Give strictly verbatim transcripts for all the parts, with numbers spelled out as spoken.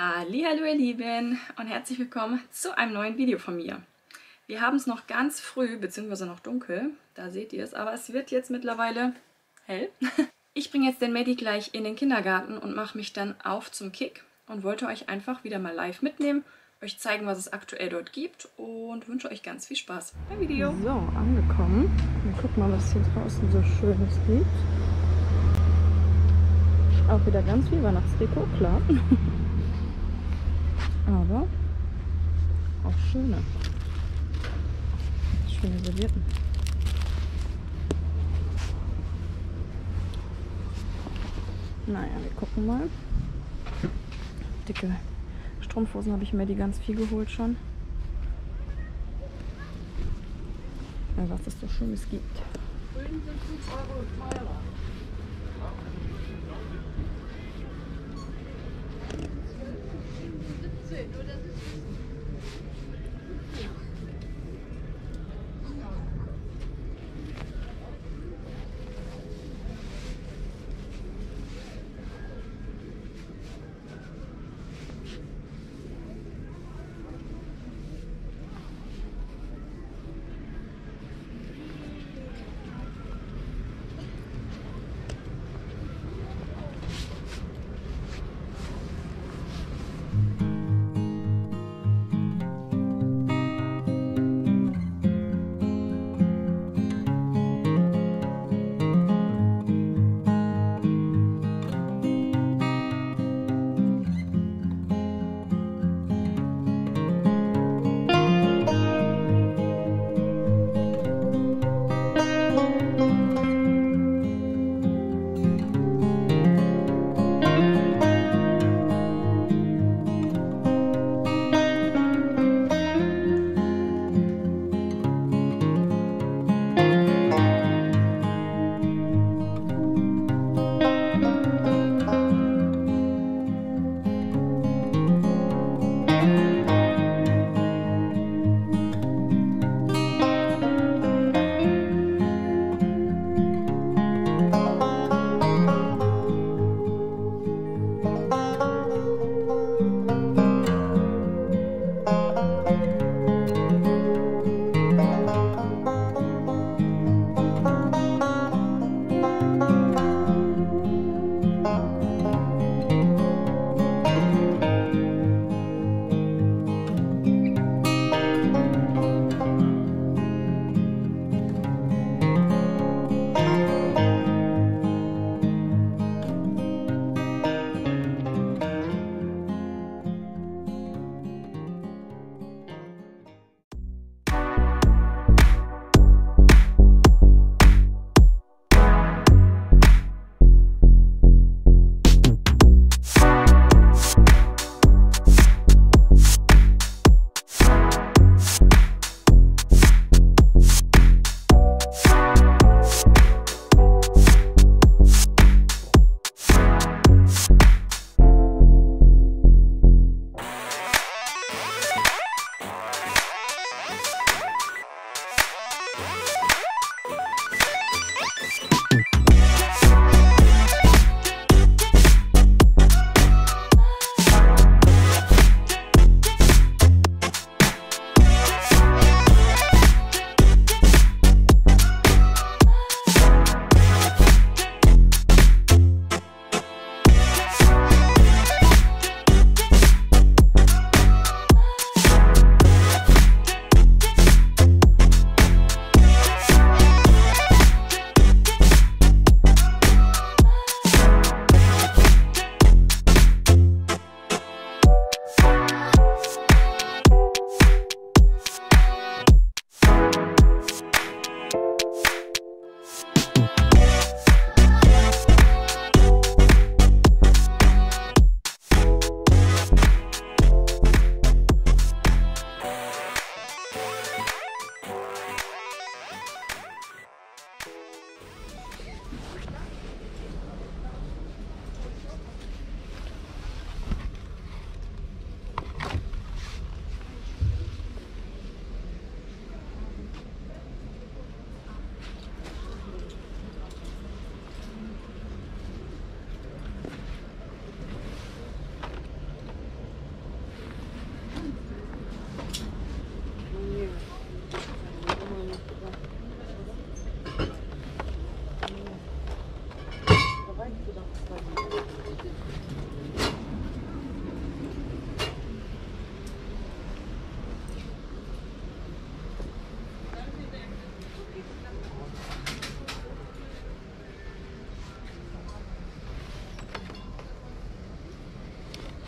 Hallihallo ihr Lieben und herzlich willkommen zu einem neuen Video von mir. Wir haben es noch ganz früh, beziehungsweise noch dunkel, da seht ihr es, aber es wird jetzt mittlerweile hell. Ich bringe jetzt den Medi gleich in den Kindergarten und mache mich dann auf zum K I K und wollte euch einfach wieder mal live mitnehmen, euch zeigen, was es aktuell dort gibt und wünsche euch ganz viel Spaß beim Video. So, angekommen. Und guck mal, was hier draußen so Schönes gibt. Auch wieder ganz viel Weihnachtsdeko, klar. Aber auch schöne. Schöne Servietten. Naja, wir gucken mal. Dicke Strumpfhosen habe ich mir die ganz viel geholt schon. Ja, was es so Schönes gibt.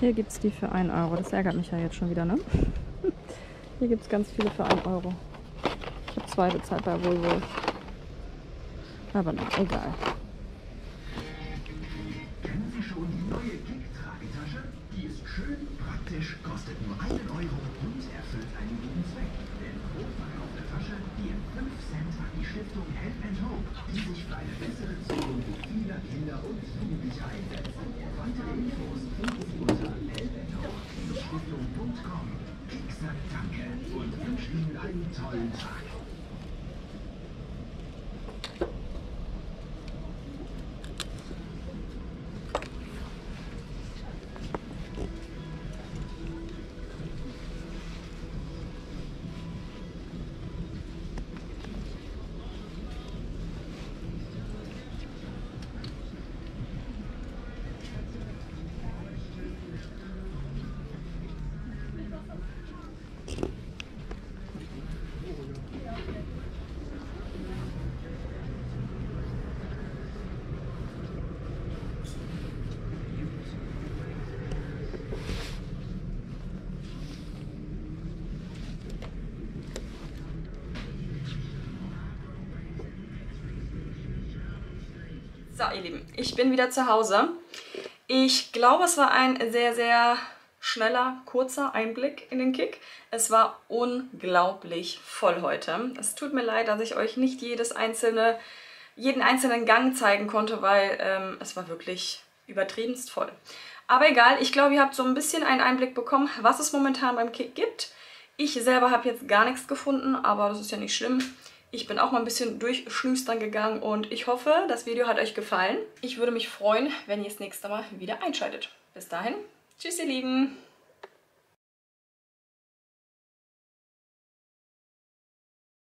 Hier gibt es die für einen Euro. Das ärgert mich ja jetzt schon wieder, ne? Hier gibt es ganz viele für einen Euro. Ich habe zwei bezahlt bei Woolworth. Aber na, egal. Physische und neue K I K-Tragetasche. Die ist schön, praktisch, kostet nur einen Euro und erfüllt einen guten Zweck. Denn pro verkaufte Tasche, die in fünf Cent an die Stiftung Help and Hope, die sich für eine bessere Zukunft vieler Kinder und Jugendlicher einsetzt. Weitere Infos finden Sie unter help and hope Stiftung punkt com. K I K sagt Danke und wünscht Ihnen einen tollen Tag. So, ihr Lieben, ich bin wieder zu Hause. Ich glaube, es war ein sehr, sehr schneller, kurzer Einblick in den K I K. Es war unglaublich voll heute. Es tut mir leid, dass ich euch nicht jedes einzelne, jeden einzelnen Gang zeigen konnte, weil ähm, es war wirklich übertriebenst voll. Aber egal, ich glaube, ihr habt so ein bisschen einen Einblick bekommen, was es momentan beim K I K gibt. Ich selber habe jetzt gar nichts gefunden, aber das ist ja nicht schlimm. Ich bin auch mal ein bisschen durchschlüstern gegangen und ich hoffe, das Video hat euch gefallen. Ich würde mich freuen, wenn ihr das nächste Mal wieder einschaltet. Bis dahin, tschüss ihr Lieben!